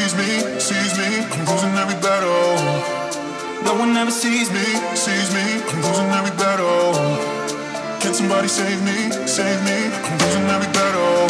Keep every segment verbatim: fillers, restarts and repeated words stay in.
sees me, sees me, I'm losing every battle. No one ever sees me, sees me, I'm losing every battle. Can somebody save me, save me, I'm losing every battle.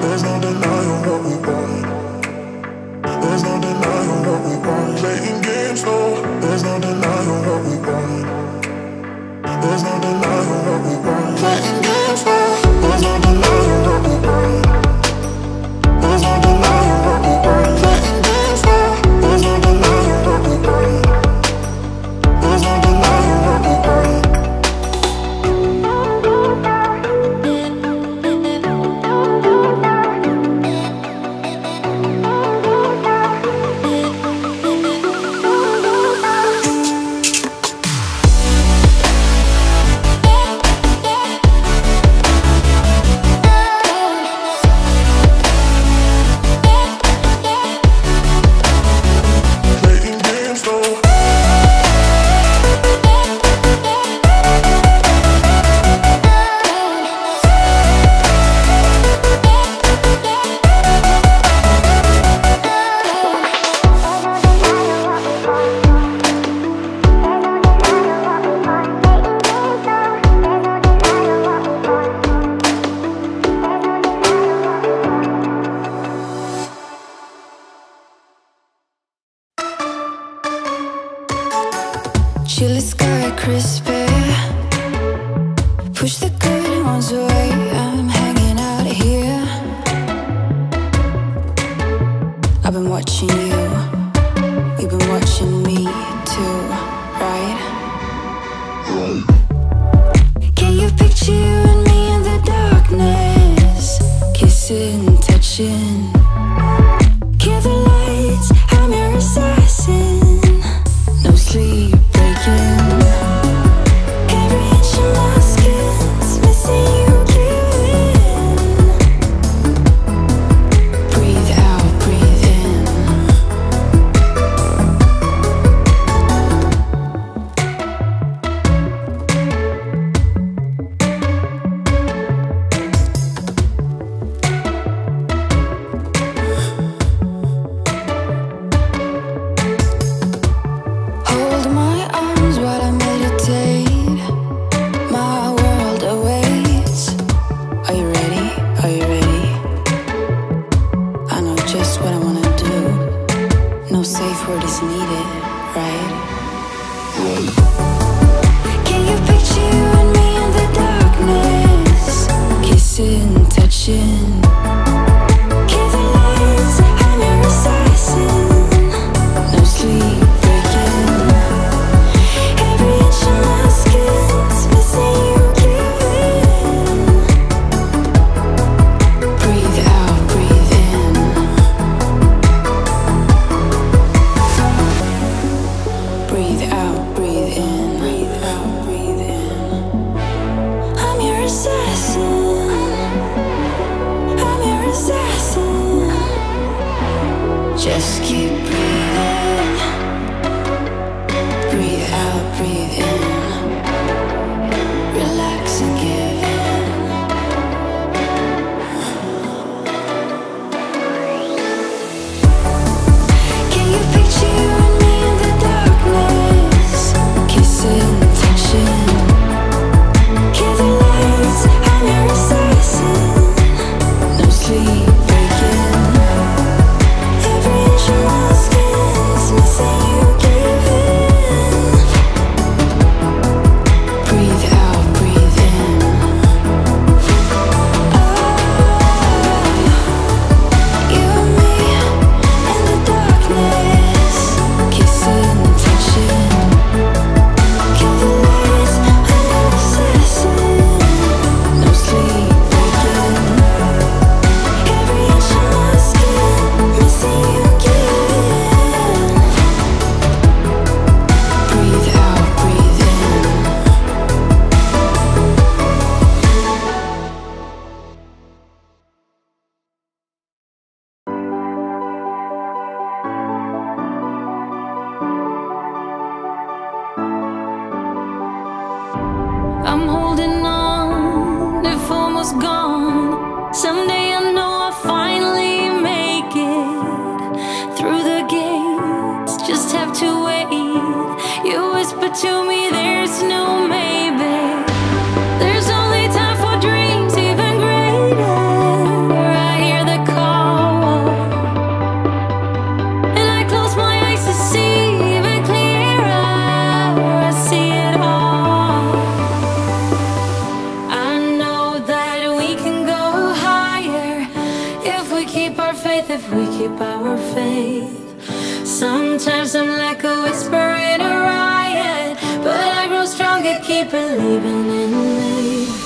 There's no denying what we want. There's no denying what we want. Playing games, though. There's no denying what we want. There's no denying what we want. Playing games, though. There's no denying what we want. There's no denying what we want. Playing games, though. There's no denying what we want. There's no denying what we want. Chilly sky, crisp air. Push the curtain ones away. I'm hanging out here. I've been watching you. You've been watching me too, right? Can you picture you and me in the darkness? Kissing, touching. Kill the lights, I'm your assassin. No sleep. Every inch of my skin's missing you, giving. Breathe out, breathe in. effort is needed, right? Can you picture you and me in the darkness? Kissing, touching. Just keep breathing. Breathe out, breathe in. Relax and give in. Can you picture you and me in the darkness? Kissing, touching. Kill the lights, I'm your assassin. No sleep. Keep believing in me.